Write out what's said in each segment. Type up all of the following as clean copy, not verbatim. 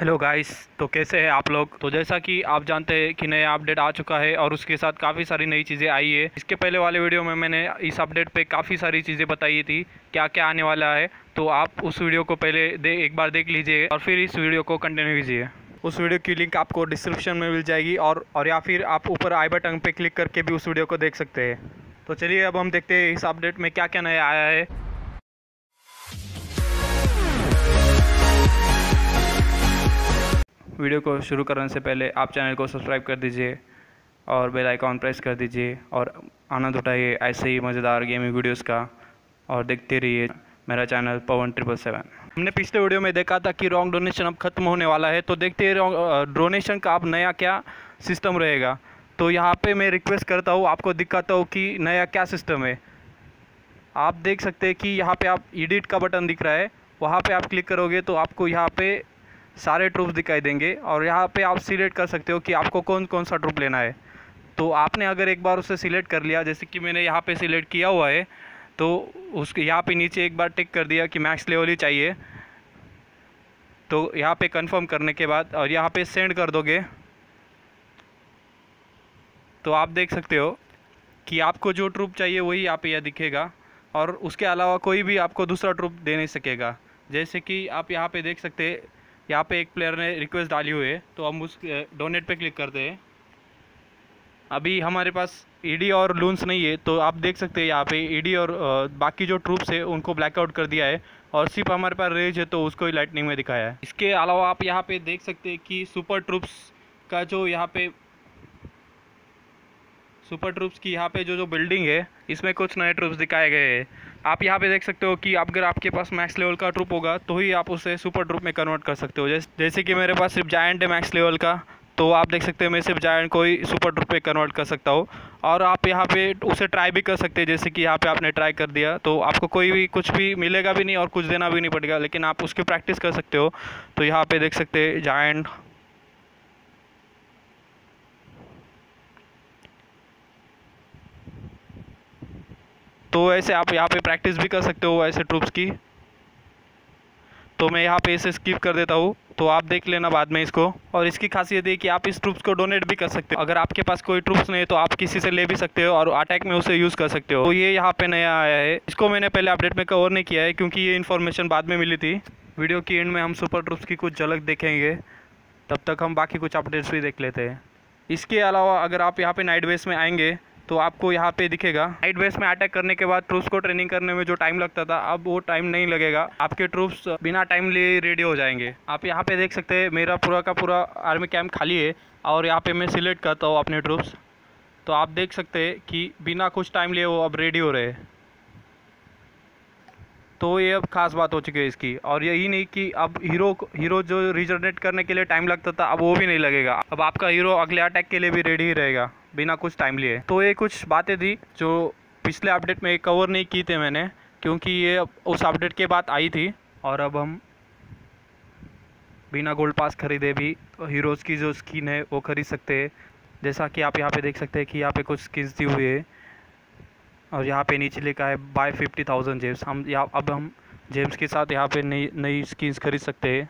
Hello guys, तो कैसे हैं आप लोग। तो जैसा कि आप जानते हैं कि नया अपडेट आ चुका है और उसके साथ काफ़ी सारी नई चीज़ें आई है। इसके पहले वाले वीडियो में मैंने इस अपडेट पे काफ़ी सारी चीज़ें बताई थी क्या क्या आने वाला है, तो आप उस वीडियो को पहले एक बार देख लीजिए और फिर इस वीडियो को कंटिन्यू कीजिए। उस वीडियो की लिंक आपको डिस्क्रिप्शन में मिल जाएगी और या फिर आप ऊपर आई बटन पर क्लिक करके भी उस वीडियो को देख सकते हैं। तो चलिए अब हम देखते हैं इस अपडेट में क्या क्या नया आया है। वीडियो को शुरू करने से पहले आप चैनल को सब्सक्राइब कर दीजिए और बेल आइकॉन प्रेस कर दीजिए और आनंद उठाइए ऐसे ही मज़ेदार गेमिंग वीडियोस का। और देखते रहिए मेरा चैनल पवन 777। हमने पिछले वीडियो में देखा था कि रॉन्ग डोनेशन अब ख़त्म होने वाला है, तो देखते हैं रॉन्ग डोनेशन का अब नया क्या सिस्टम रहेगा। तो यहाँ पर मैं रिक्वेस्ट करता हूँ, आपको दिखाता हूँ कि नया क्या सिस्टम है। आप देख सकते हैं कि यहाँ पर आप एडिट का बटन दिख रहा है, वहाँ पर आप क्लिक करोगे तो आपको यहाँ पर सारे ट्रूप्स दिखाई देंगे और यहाँ पे आप सिलेक्ट कर सकते हो कि आपको कौन कौन सा ट्रूप लेना है। तो आपने अगर एक बार उसे सिलेक्ट कर लिया, जैसे कि मैंने यहाँ पे सिलेक्ट किया हुआ है, तो उसके यहाँ पे नीचे एक बार टिक कर दिया कि मैक्स लेवल ही चाहिए। तो यहाँ पे कंफर्म करने के बाद और यहाँ पे सेंड कर दोगे तो आप देख सकते हो कि आपको जो ट्रूप चाहिए वही यहाँ पर यह दिखेगा और उसके अलावा कोई भी आपको दूसरा ट्रूप दे नहीं सकेगा। जैसे कि आप यहाँ पर देख सकते, यहाँ पे एक प्लेयर ने रिक्वेस्ट डाली हुई है, तो हम उस डोनेट पे क्लिक करते हैं। अभी हमारे पास ईडी और लून्स नहीं है, तो आप देख सकते हैं यहाँ पे ईडी और बाकी जो ट्रूप्स है उनको ब्लैकआउट कर दिया है और सिर्फ हमारे पास रेज है तो उसको ही लाइटनिंग में दिखाया है। इसके अलावा आप यहाँ पे देख सकते हैं कि सुपर ट्रूप्स की यहाँ पे जो बिल्डिंग है इसमें कुछ नए ट्रूप्स दिखाए गए हैं। आप यहाँ पे देख सकते हो कि अगर आपके पास मैक्स लेवल का ट्रूप होगा तो ही आप उसे सुपर ट्रूप में कन्वर्ट कर सकते हो। जैसे कि मेरे पास सिर्फ जायंट है मैक्स लेवल का, तो आप देख सकते हो मैं सिर्फ जायंट को ही सुपर ट्रूप में कन्वर्ट कर सकता हूँ। और आप यहाँ पे उसे ट्राई भी कर सकते हैं, जैसे कि यहाँ पर आपने ट्राई कर दिया तो आपको कोई भी कुछ भी मिलेगा भी नहीं और कुछ देना भी नहीं पड़ेगा, लेकिन आप उसकी प्रैक्टिस कर सकते हो। तो यहाँ पर देख सकते हैं जायंट, तो ऐसे आप यहाँ पे प्रैक्टिस भी कर सकते हो ऐसे ट्रूप्स की। तो मैं यहाँ पे इसे स्किप कर देता हूँ, तो आप देख लेना बाद में इसको। और इसकी खासियत है कि आप इस ट्रूप्स को डोनेट भी कर सकते हो। अगर आपके पास कोई ट्रूप्स नहीं है तो आप किसी से ले भी सकते हो और अटैक में उसे यूज़ कर सकते हो। तो ये यहाँ पे नया आया है, इसको मैंने पहले अपडेट में कवर नहीं किया है क्योंकि ये इन्फॉर्मेशन बाद में मिली थी। वीडियो की एंड में हम सुपर ट्रूप्स की कुछ झलक देखेंगे, तब तक हम बाकी कुछ अपडेट्स भी देख लेते हैं। इसके अलावा अगर आप यहाँ पर नाइट बेस में आएँगे तो आपको यहाँ पे दिखेगा नाइट बेस में अटैक करने के बाद ट्रूप्स को ट्रेनिंग करने में जो टाइम लगता था अब वो टाइम नहीं लगेगा। आपके ट्रूप्स बिना टाइम लिए रेडी हो जाएंगे। आप यहाँ पे देख सकते हैं मेरा पूरा का पूरा आर्मी कैंप खाली है और यहाँ पे मैं सिलेक्ट करता हूँ अपने ट्रूप्स, तो आप देख सकते हैं कि बिना कुछ टाइम लिए वो अब रेडी हो रहे हैं। तो ये अब खास बात हो चुकी है इसकी। और यही नहीं कि अब हीरो जो रिजनरेट करने के लिए टाइम लगता था अब वो भी नहीं लगेगा, अब आपका हीरो अगले अटैक के लिए भी रेडी ही रहेगा बिना कुछ टाइम लिए। तो ये कुछ बातें थी जो पिछले अपडेट में कवर नहीं की थी मैंने, क्योंकि ये उस अपडेट के बाद आई थी। और अब हम बिना गोल्ड पास खरीदे भी हीरोज़ की जो स्किन है वो खरीद सकते हैं। जैसा कि आप यहाँ पर देख सकते हैं कि यहाँ पर कुछ स्किन्स दी हुई है और यहाँ पे नीचे लिखा है बाय 50,000 जेम्स। अब हम जेम्स के साथ यहाँ पे नई स्किन्स खरीद सकते हैं।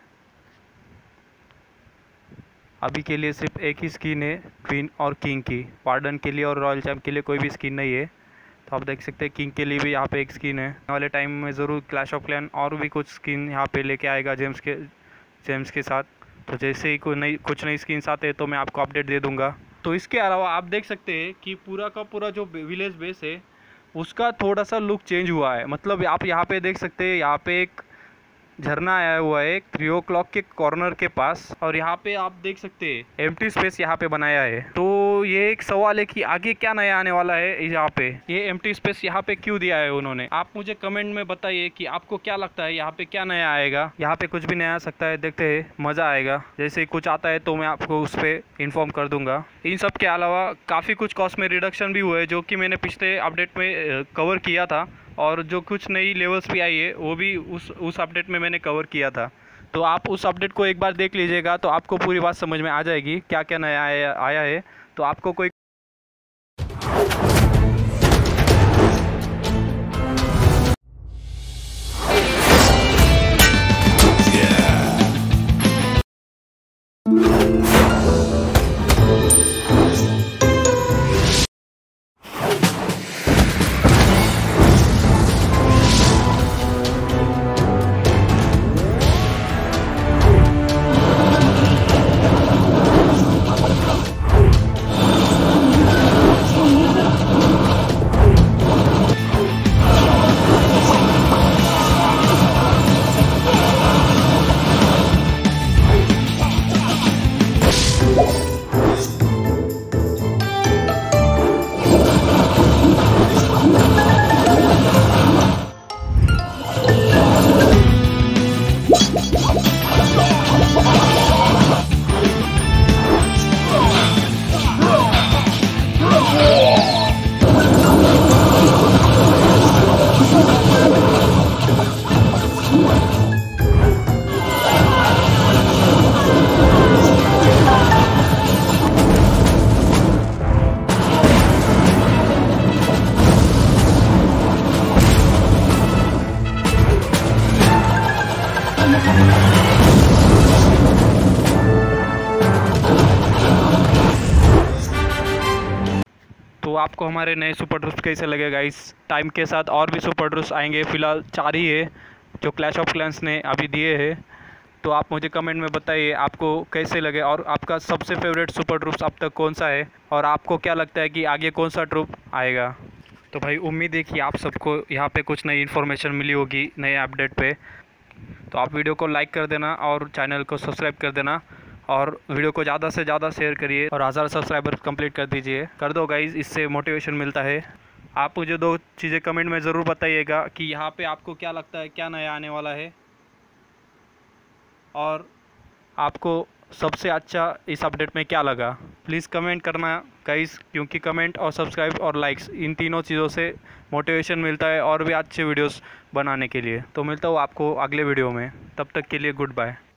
अभी के लिए सिर्फ एक ही स्किन है क्वीन और किंग की, वार्डन के लिए और रॉयल चैंप के लिए कोई भी स्किन नहीं है। तो आप देख सकते हैं किंग के लिए भी यहाँ पे एक स्किन है। आने वाले टाइम में ज़रूर क्लैश ऑफ क्लैन और भी कुछ स्किन यहाँ पर लेके आएगा जेम्स के साथ। तो जैसे ही कुछ नई स्किन्स आते हैं तो मैं आपको अपडेट दे दूँगा। तो इसके अलावा आप देख सकते हैं कि पूरा का पूरा जो विलेज बेस है उसका थोड़ा सा लुक चेंज हुआ है। मतलब आप यहाँ पे देख सकते हैं यहाँ पे एक झरना आया हुआ है 3 o'clock के कॉर्नर के पास और यहाँ पे आप देख सकते हैं एम्प्टी स्पेस यहाँ पे बनाया है। तो ये एक सवाल है कि आगे क्या नया आने वाला है, यहाँ पे ये एम्प्टी स्पेस यहाँ पे क्यों दिया है उन्होंने। आप मुझे कमेंट में बताइए कि आपको क्या लगता है यहाँ पे क्या नया आएगा। यहाँ पे कुछ भी नया आ सकता है, देखते हैं, मज़ा आएगा। जैसे कुछ आता है तो मैं आपको उस पर इन्फॉर्म कर दूंगा। इन सब के अलावा काफ़ी कुछ कॉस्ट में रिडक्शन भी हुए जो कि मैंने पिछले अपडेट में कवर किया था और जो कुछ नई लेवल्स भी आई है वो भी उस अपडेट में मैंने कवर किया था। तो आप उस अपडेट को एक बार देख लीजिएगा तो आपको पूरी बात समझ में आ जाएगी क्या क्या नया आया है। तो आपको कोई तो आपको हमारे नए सुपर ड्रूस कैसे लगे गाइस। टाइम के साथ और भी सुपर ड्रूस आएंगे, फ़िलहाल 4 ही है जो क्लैश ऑफ क्लैंस ने अभी दिए हैं। तो आप मुझे कमेंट में बताइए आपको कैसे लगे और आपका सबसे फेवरेट सुपर ड्रूस अब तक कौन सा है और आपको क्या लगता है कि आगे कौन सा ड्रूप आएगा। तो भाई उम्मीद है कि आप सबको यहाँ पे कुछ नई इन्फॉर्मेशन मिली होगी नए अपडेट पे। तो आप वीडियो को लाइक कर देना और चैनल को सब्सक्राइब कर देना और वीडियो को ज़्यादा से ज़्यादा शेयर करिए और 1000 सब्सक्राइबर कंप्लीट कर दीजिए, कर दो गाइज़, इससे मोटिवेशन मिलता है। आप मुझे 2 चीज़ें कमेंट में ज़रूर बताइएगा कि यहाँ पे आपको क्या लगता है क्या नया आने वाला है और आपको सबसे अच्छा इस अपडेट में क्या लगा। प्लीज़ कमेंट करना गाइज़, क्योंकि कमेंट और सब्सक्राइब और लाइक्स इन तीनों चीज़ों से मोटिवेशन मिलता है और भी अच्छे वीडियोस बनाने के लिए। तो मिलता हूँ आपको अगले वीडियो में, तब तक के लिए गुड बाय।